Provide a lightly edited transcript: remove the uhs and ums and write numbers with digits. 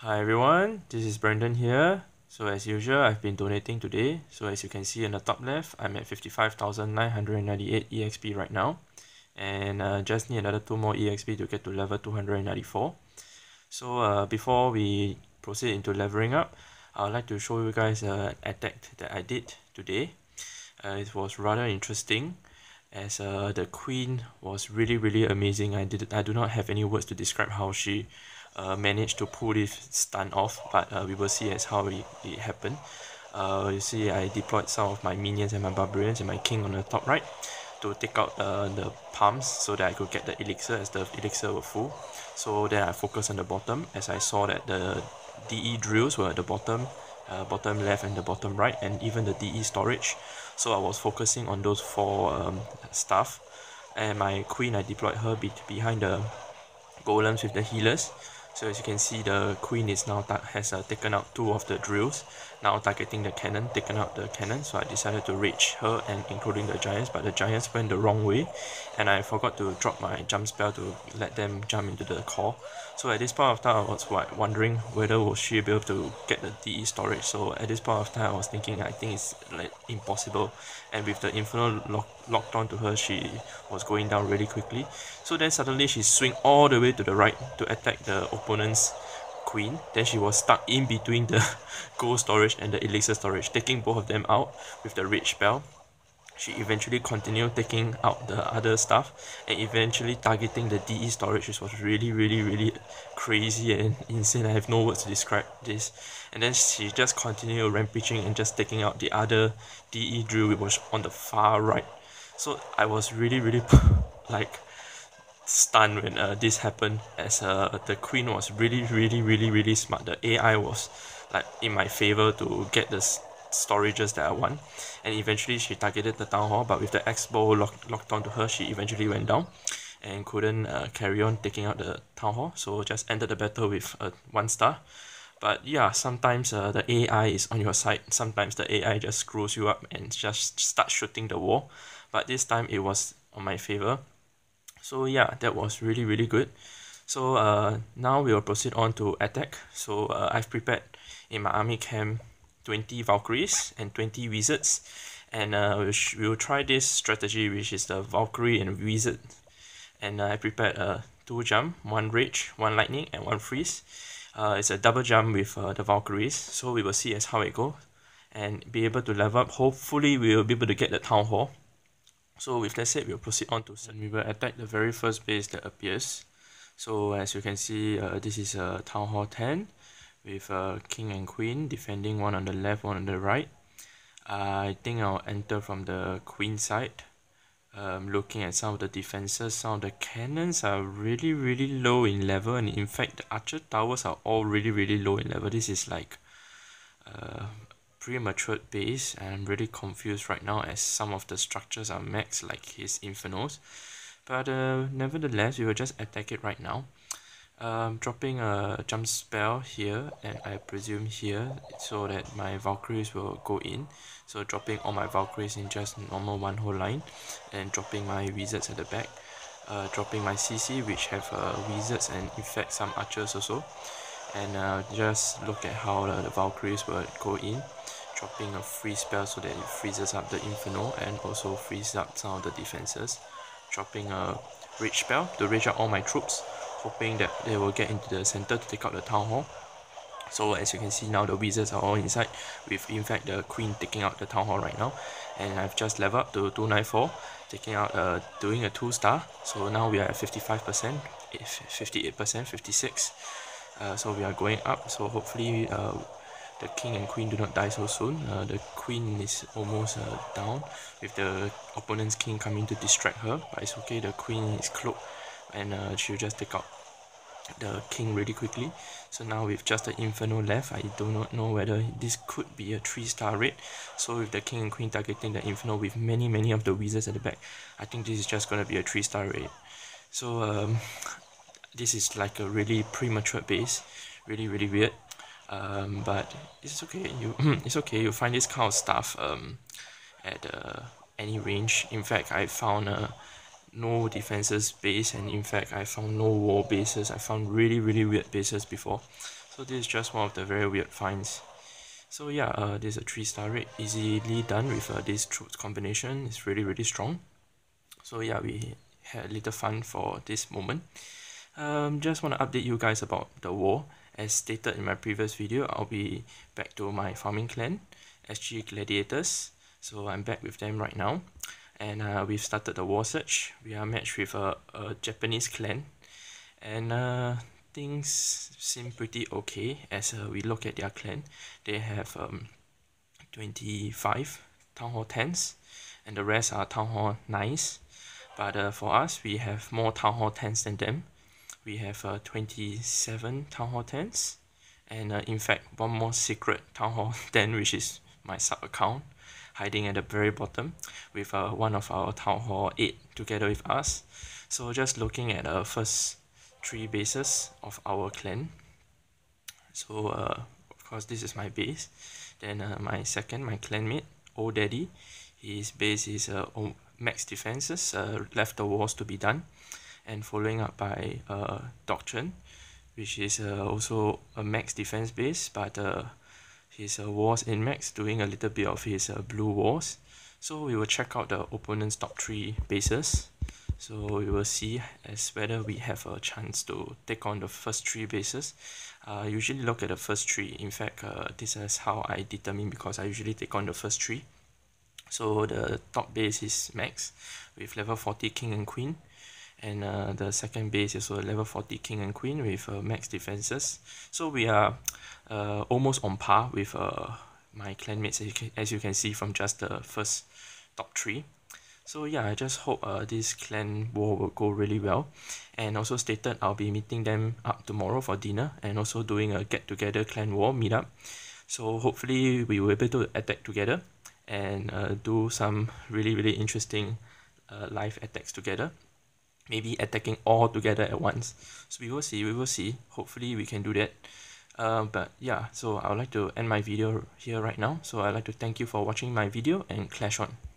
Hi everyone, this is Brendan here. So as usual, I've been donating today. So as you can see in the top left, I'm at 55,998 EXP right now. And just need another 2 more EXP to get to level 294. So before we proceed into leveling up, I'd like to show you guys an attack that I did today. It was rather interesting, as the queen was really amazing. I do not have any words to describe how she managed to pull this stun off, but we will see as how it happened. You see, I deployed some of my minions and my barbarians and my king on the top right to take out the palms so that I could get the elixir, as the elixir were full. So then I focused on the bottom, as I saw that the DE drills were at the bottom, bottom left and the bottom right, and even the DE storage. So I was focusing on those 4 stuff, and my queen, I deployed her behind the golems with the healers. So as you can see, the queen is now has taken out 2 of the drills, now targeting the cannon, taken out the cannon. So I decided to reach her and including the giants, but the giants went the wrong way, and I forgot to drop my jump spell to let them jump into the core. So at this point of time, I was wondering whether will she be able to get the DE storage. So at this point of time, I was thinking, I think it's like impossible. And with the Inferno locked on to her, she was going down really quickly. So then suddenly she swung all the way to the right to attack the opponent's queen. Then she was stuck in between the gold storage and the elixir storage, taking both of them out with the rage spell. She eventually continued taking out the other stuff and eventually targeting the DE storage, which was really crazy and insane. I have no words to describe this. And then she just continued rampaging and just taking out the other DE drill, which was on the far right. So I was really like stunned when this happened, as the queen was really smart. The AI was like in my favor to get this storages that I want, and eventually she targeted the town hall, but with the X-Bow locked onto her, she eventually went down and couldn't carry on taking out the town hall. So just ended the battle with a 1 star. But yeah, sometimes the AI is on your side, sometimes the AI just screws you up and just starts shooting the wall, but this time it was on my favor. So yeah, that was really good. So now we will proceed on to attack. So I've prepared in my army camp 20 Valkyries and 20 Wizards, and we'll try this strategy, which is the Valkyrie and Wizard. And I prepared 2 jump, 1 rage, 1 lightning and 1 freeze. It's a double jump with the Valkyries, so we will see as how it goes and be able to level up. Hopefully we will be able to get the town hall. So with that said, we'll proceed on to and we will attack the very first base that appears. So as you can see, this is a town hall 10 with king and queen defending, one on the left, one on the right. I think I'll enter from the queen side. Looking at some of the defenses, some of the cannons are really low in level, and in fact the archer towers are all really low in level. This is like prematured base, and I'm really confused right now as some of the structures are max, like his infernos. But nevertheless, we will just attack it right now. Dropping a jump spell here, and I presume here, so that my Valkyries will go in. So dropping all my Valkyries in just normal 1 whole line, and dropping my Wizards at the back. Dropping my CC, which have Wizards and in fact some Archers also. And just look at how the Valkyries will go in. Dropping a freeze spell so that it freezes up the Inferno and also freezes up some of the defenses. Dropping a rage spell to rage out all my troops, hoping that they will get into the center to take out the town hall. So as you can see now, the Wizards are all inside, with in fact the queen taking out the town hall right now. And I've just leveled up to 294, taking out doing a 2 star. So now we are at 55%, 58%, 56. So we are going up. So hopefully the king and queen do not die so soon. The queen is almost down, with the opponent's king coming to distract her, but it's okay. The queen is cloaked, and she'll just take out the king really quickly. So now with just the Inferno left, I do not know whether this could be a 3-star raid. So with the king and queen targeting the Inferno with many of the Wizards at the back, I think this is just going to be a 3-star raid. So this is like a really premature base, really weird. But it's okay. It's okay. You find this kind of stuff at any range. In fact, I found no defenses base, and in fact I found no wall bases. I found really weird bases before, so this is just one of the very weird finds. So yeah, this is a 3-star raid, easily done with this troops combination. It's really strong. So yeah, we had a little fun for this moment. Just want to update you guys about the war. As stated in my previous video, I'll be back to my farming clan, SG Gladiators. So I'm back with them right now, and we've started the war search. We are matched with a Japanese clan, and things seem pretty okay as we look at their clan. They have 25 Town Hall 10s, and the rest are Town Hall 9s. But for us, we have more Town Hall 10s than them. We have 27 Town Hall 10s, and in fact one more secret Town Hall 10, which is my sub-account, hiding at the very bottom with one of our Town Hall 8 together with us. So just looking at the first 3 bases of our clan. So of course this is my base. Then my second, my clanmate, Old Daddy, his base is max defenses, left the walls to be done, and following up by Doctrine, which is also a max defense base, but his walls in max, doing a little bit of his blue walls. So we will check out the opponent's top 3 bases. So we will see as whether we have a chance to take on the first 3 bases. I usually look at the first 3. In fact, this is how I determine, because I usually take on the first 3. So the top base is max with level 40 King and Queen, and the second base is also level 40 King and Queen with max defenses. So we are almost on par with my clanmates, as you can see from just the first top 3. So yeah, I just hope this clan war will go really well. And also stated, I'll be meeting them up tomorrow for dinner, and also doing a get together clan war meetup. So hopefully we will be able to attack together and do some really interesting live attacks together. Maybe attacking all together at once. So we will see, hopefully we can do that. But yeah, so I would like to end my video here right now. So I'd like to thank you for watching my video, and clash on.